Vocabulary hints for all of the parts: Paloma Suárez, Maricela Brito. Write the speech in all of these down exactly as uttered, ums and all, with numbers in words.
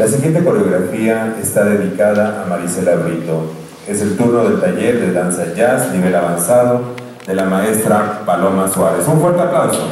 La siguiente coreografía está dedicada a Maricela Brito. Es el turno del taller de danza jazz nivel avanzado de la maestra Paloma Suárez. Un fuerte aplauso.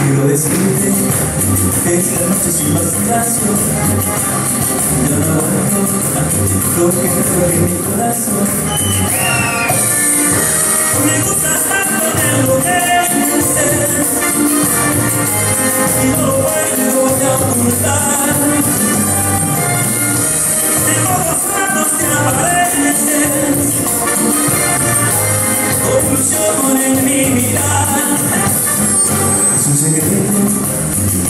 Quiero decirte que esta noche soy más graciosa. Ya no aguanto a que te toque en mi corazón. Me gustas tanto de lo que dices y no lo vuelvo a ocultar. De ojos raros te apareces, confusión en mi mirar. Es un secreto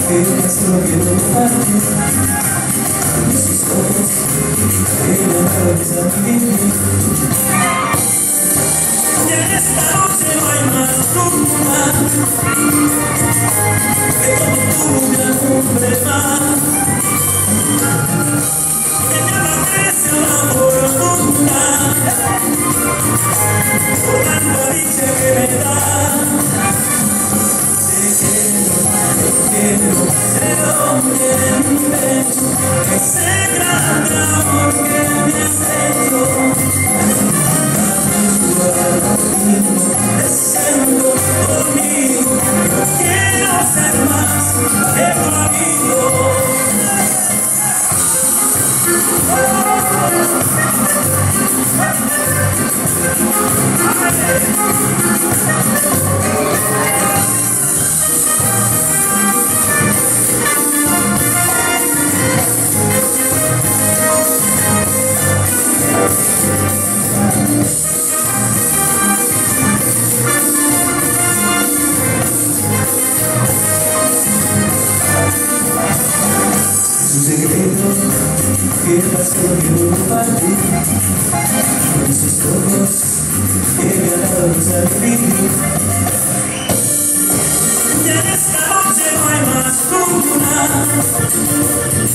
que ya solo quiero contarte. Mis historias que no sabes a mí. Y en esta noche no hay más duda que como tú me acumbres más. Que te aparece una fortuna por tanta dicha que me das. Te quiero, te quiero, te quiero, te quiero, te quiero. estás conmigo para ti, con sus ojos que me alaban al vivir. Ya esta noche no hay más con tu nada.